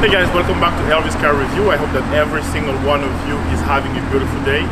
Hey guys, welcome back to Elvis Car Review. I hope that every single one of you is having a beautiful day.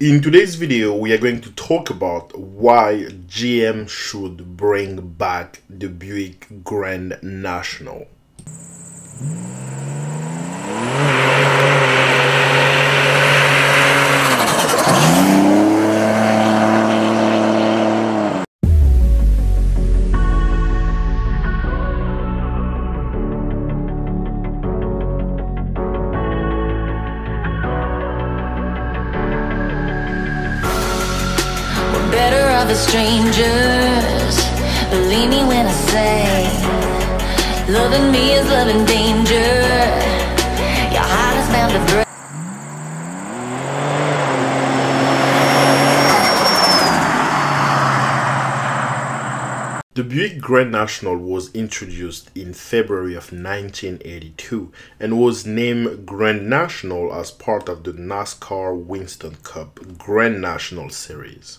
In today's video, we are going to talk about why GM should bring back the Buick Grand National. Strangers, believe me when I say, loving me is loving danger. Your heart is bound to break. The Buick Grand National was introduced in February of 1982 and was named Grand National as part of the NASCAR Winston Cup Grand National Series.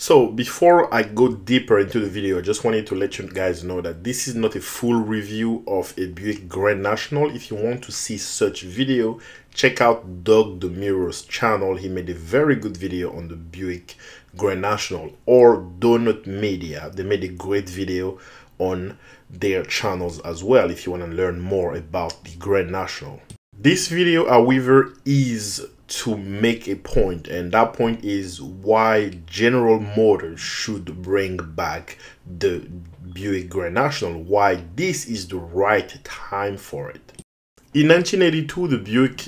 So before I go deeper into the video, I just wanted to let you guys know that this is not a full review of a Buick Grand National. If you want to see such video, check out Doug DeMiro's channel. He made a very good video on the Buick Grand National, or Donut Media. They made a great video on their channels as well if you want to learn more about the Grand National. This video, however, is to make a point, and that point is why General Motors should bring back the Buick Grand National, why this is the right time for it. In 1982, the Buick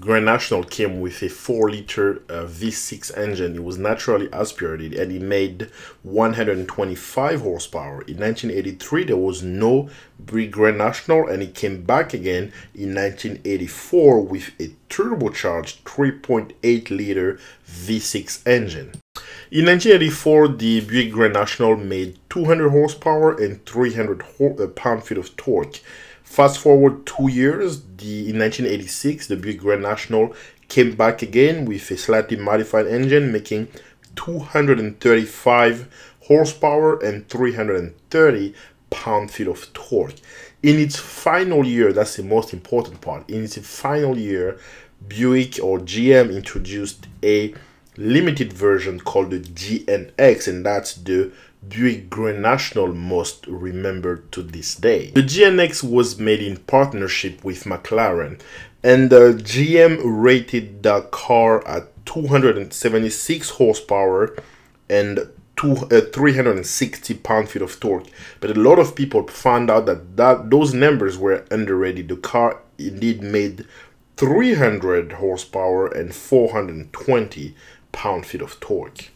Grand National came with a 4-liter V6 engine. It was naturally aspirated and it made 125 horsepower. In 1983, there was no Buick Grand National, and it came back again in 1984 with a turbocharged 3.8-liter V6 engine. In 1984, the Buick Grand National made 200 horsepower and 300 pound-feet of torque. Fast forward 2 years, in 1986, the Buick Grand National came back again with a slightly modified engine, making 235 horsepower and 330 pound-feet of torque. In its final year, that's the most important part, in its final year, Buick or GM introduced a limited version called the GNX, and that's the Buick Grand National most remembered to this day. The GNX was made in partnership with McLaren, and GM rated the car at 276 horsepower and 360 pound-feet of torque. But a lot of people found out that, those numbers were underrated. The car indeed made 300 horsepower and 420 pound-feet of torque.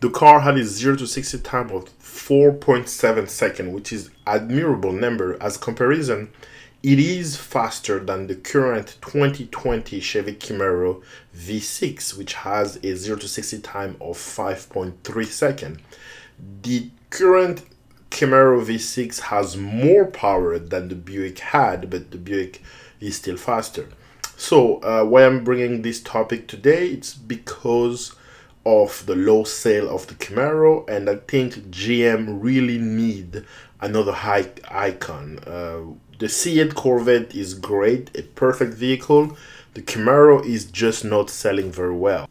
The car had a 0 to 60 time of 4.7 seconds, which is an admirable number. As comparison, it is faster than the current 2020 Chevy Camaro V6, which has a 0 to 60 time of 5.3 seconds. The current Camaro V6 has more power than the Buick had, but the Buick is still faster. So why I'm bringing this topic today, it's because of the low sale of the Camaro, and I think GM really need another high icon. The C8 Corvette is great, a perfect vehicle. The Camaro is just not selling very well.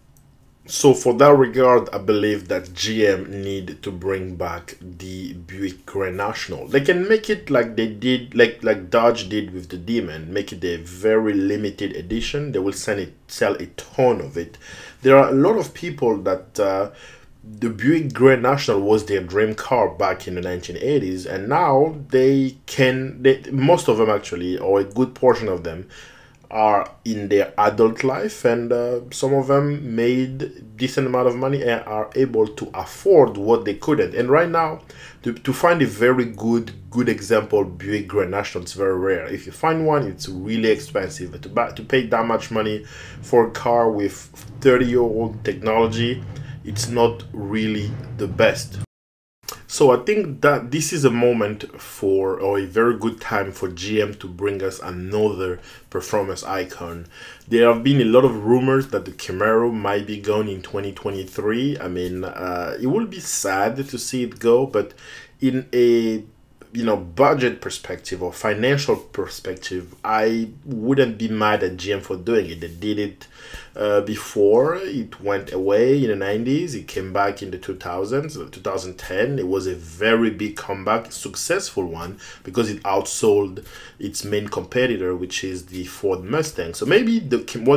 So for that regard, I believe that GM need to bring back the Buick Grand National. They can make it like they did, like Dodge did with the Demon, make it a very limited edition. They will sell a ton of it. There are a lot of people that the Buick Grand National was their dream car back in the 1980s, and now they most of them actually, or a good portion of them, are in their adult life, and some of them made decent amount of money and are able to afford what they couldn't. And right now, to find a very good example, Buick Grand National, it's very rare. If you find one, it's really expensive. But to pay that much money for a car with 30-year-old technology, it's not really the best. So I think that this is a moment for, or a very good time for GM to bring us another performance icon. There have been a lot of rumors that the Camaro might be gone in 2023. I mean, it will be sad to see it go, but in a budget perspective or financial perspective, I wouldn't be mad at GM for doing it. They did it before. It went away in the 90s. It came back in the 2000s, 2010. It was a very big comeback, successful one, because it outsold its main competitor, which is the Ford Mustang. So maybe what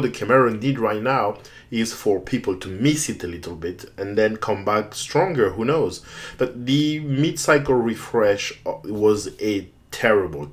the Camaro did right now is for people to miss it a little bit and then come back stronger, who knows. But the mid-cycle refresh was a terrible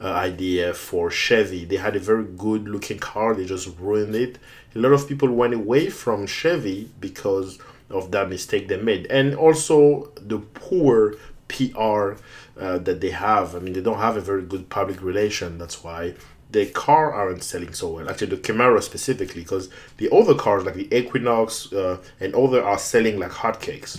idea for Chevy. They had a very good looking car, they just ruined it. A lot of people went away from Chevy because of that mistake they made, and also the poor PR that they have. I mean, they don't have a very good public relation. That's why the car aren't selling so well. Actually, the Camaro specifically, because the other cars like the Equinox and other are selling like hotcakes.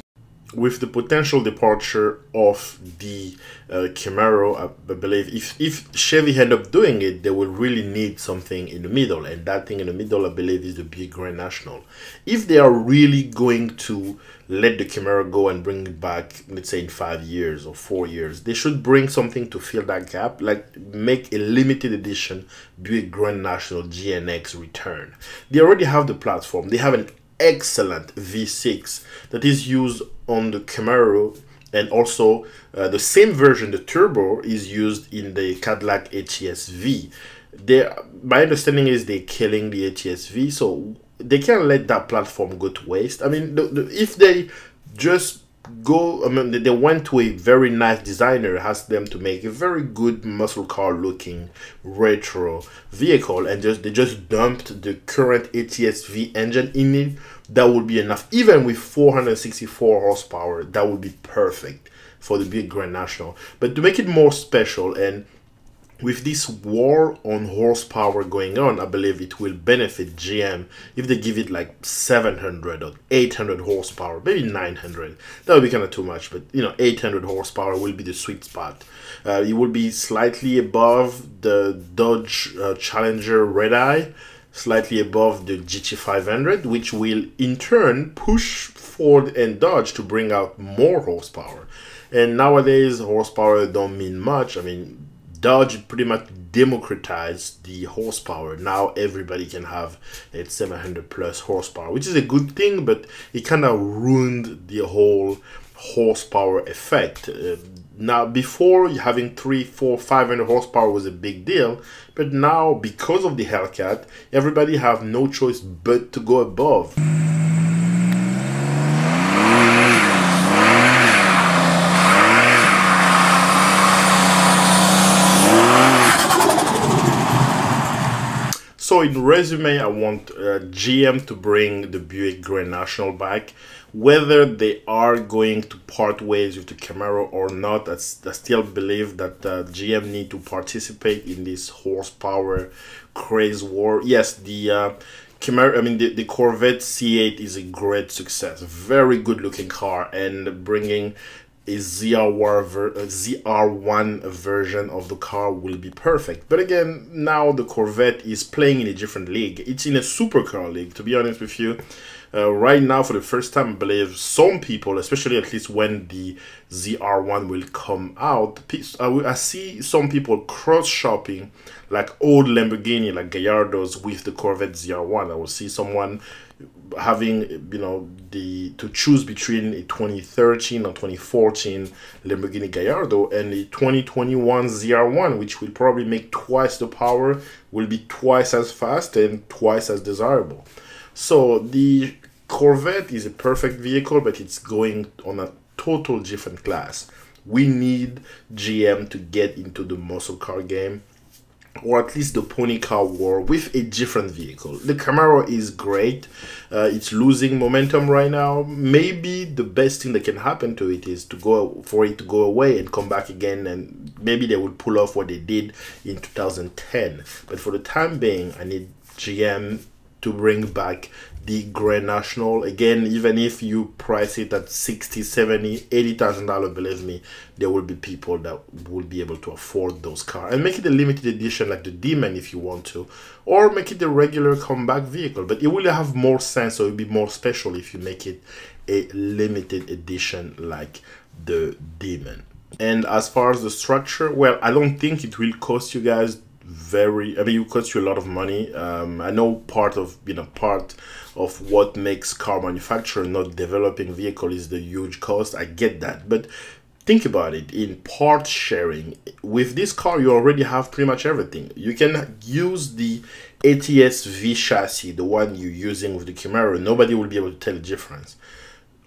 With the potential departure of the Camaro, I believe if Chevy end up doing it, they will really need something in the middle, and that thing in the middle, I believe, is the Buick Grand National. If they are really going to let the Camaro go and bring it back, let's say in 5 years or 4 years, they should bring something to fill that gap, like make a limited edition Buick Grand National GNX return. They already have the platform. They have an excellent V6 that is used on the Camaro, and also the same version, the turbo, is used in the Cadillac ATS V. My understanding is they're killing the ATS V, so they can't let that platform go to waste. I mean, if they just go, I mean, they went to a very nice designer, asked them to make a very good muscle car looking retro vehicle, and they just dumped the current ATS V engine in it, that would be enough. Even with 464 horsepower, that would be perfect for the Buick Grand National. But to make it more special, and with this war on horsepower going on, I believe it will benefit GM if they give it like 700 or 800 horsepower, maybe 900. That would be kind of too much, but 800 horsepower will be the sweet spot. It will be slightly above the Dodge Challenger Redeye, slightly above the GT500, which will in turn push Ford and Dodge to bring out more horsepower. And nowadays, horsepower don't mean much. I mean, Dodge pretty much democratized the horsepower. Now everybody can have a 700 plus horsepower, which is a good thing, but it kind of ruined the whole horsepower effect. Now, before, having 300, 400, 500 horsepower was a big deal, but now because of the Hellcat, everybody have no choice but to go above. So in resume, I want GM to bring the Buick Grand National back. Whether they are going to part ways with the Camaro or not, I still believe that GM need to participate in this horsepower craze war. Yes, the Camaro, I mean, the Corvette C8 is a great success, very good looking car, and bringing a ZR1 version of the car will be perfect. But again, now the Corvette is playing in a different league. It's in a supercar league, to be honest with you. Right now, for the first time, I believe some people, especially at least when the ZR1 will come out, I see some people cross-shopping like old Lamborghini, like Gallardos, with the Corvette ZR1. I will see someone having, to choose between a 2013 or 2014 Lamborghini Gallardo and a 2021 ZR1, which will probably make twice the power, will be twice as fast and twice as desirable. So the Corvette is a perfect vehicle, but it's going on a total different class. We need GM to get into the muscle car game. or at least the pony car war, with a different vehicle. The Camaro is great. It's losing momentum right now. Maybe the best thing that can happen to it is to go away and come back again, and maybe they will pull off what they did in 2010. But for the time being, I need GM to bring back the Grand National. Again, even if you price it at $60,000, $70,000, $80,000, believe me, there will be people that will be able to afford those cars, and make it a limited edition like the Demon if you want to, or make it a regular comeback vehicle. But it will have more sense, or it will be more special if you make it a limited edition like the Demon. And as far as the structure, well, I don't think it will cost you guys very, I mean, it costs you a lot of money. I know part of what makes car manufacturer not developing vehicle is the huge cost. I get that, but think about it. In part sharing with this car, you already have pretty much everything. You can use the ATS V chassis, the one you're using with the Camaro. Nobody will be able to tell the difference.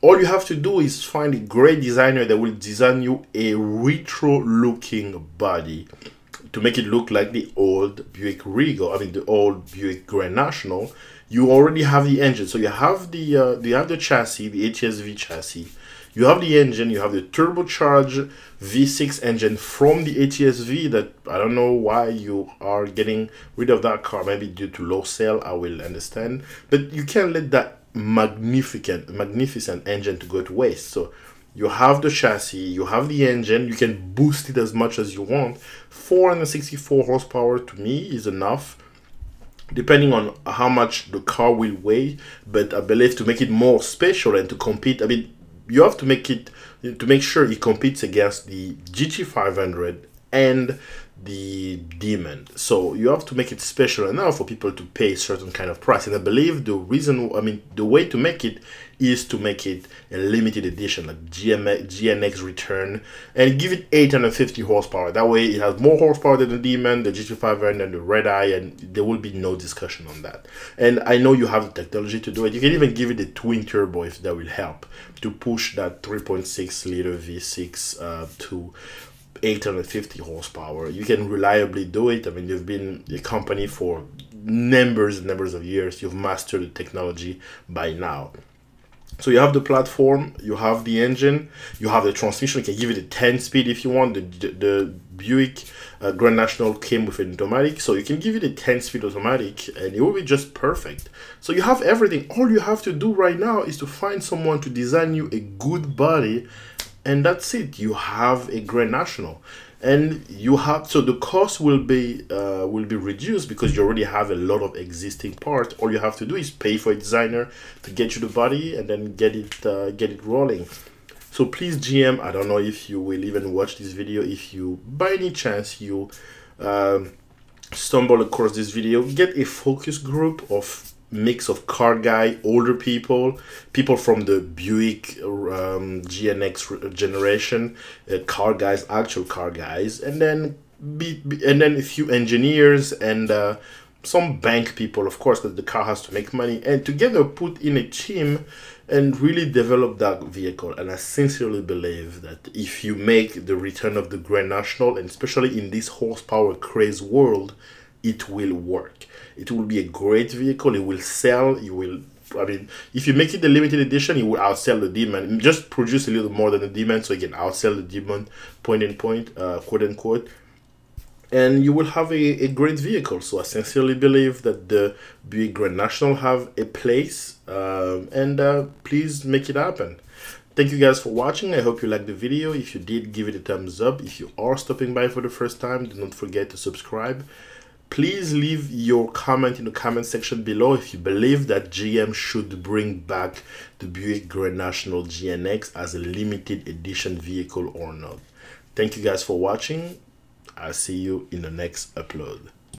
All you have to do is find a great designer that will design you a retro looking body to make it look like the old Buick Regal, I mean the old Buick Grand National. You already have the engine, so you have the chassis, the ATS V chassis. You have the engine, you have the turbocharged V6 engine from the ATS V that I don't know why you are getting rid of that car, maybe due to low sale, I will understand. But you can't let that magnificent engine to go to waste. So you have the chassis, you have the engine, you can boost it as much as you want. 464 horsepower to me is enough, depending on how much the car will weigh. But I believe to make it more special and to compete, I mean, you have to make it, to make sure it competes against the GT500 and the Demon. So you have to make it special enough for people to pay a certain kind of price. And I believe the reason, I mean, the way to make it is to make it a limited edition, like GNX return, and give it 850 horsepower. That way it has more horsepower than the Demon, the GT500, and the Redeye, and there will be no discussion on that. And I know you have the technology to do it. You can even give it a twin turbo if that will help to push that 3.6 liter V6 to 850 horsepower. You can reliably do it. I mean, you've been a company for numbers and numbers of years. You've mastered the technology by now. So you have the platform, you have the engine, you have the transmission. You can give it a 10-speed if you want. The Buick Grand National came with an automatic, so you can give it a 10-speed automatic and it will be just perfect. So you have everything. All you have to do right now is to find someone to design you a good body, and that's it. You have a Grand National, and you have, so the cost will be reduced because you already have a lot of existing parts. All you have to do is pay for a designer to get you the body and then get it rolling. So please, GM, I don't know if you will even watch this video. If you, by any chance, you stumble across this video, get a focus group of mix of car guy, older people, people from the Buick GNX generation, car guys, actual car guys, and then a few engineers and some bank people, of course, because the car has to make money, and together put in a team and really develop that vehicle. And I sincerely believe that if you make the return of the Grand National, and especially in this horsepower craze world, it will work. It will be a great vehicle. It will sell. You will, I mean, if you make it a limited edition, it will outsell the Demon. Just produce a little more than the Demon, so you can outsell the Demon, quote unquote. And you will have a great vehicle. So I sincerely believe that the Buick Grand National have a place, and please make it happen. Thank you guys for watching. I hope you liked the video. If you did, give it a thumbs up. If you are stopping by for the first time, do not forget to subscribe. Please leave your comment in the comment section below if you believe that GM should bring back the Buick Grand National GNX as a limited edition vehicle or not. Thank you guys for watching. I'll see you in the next upload.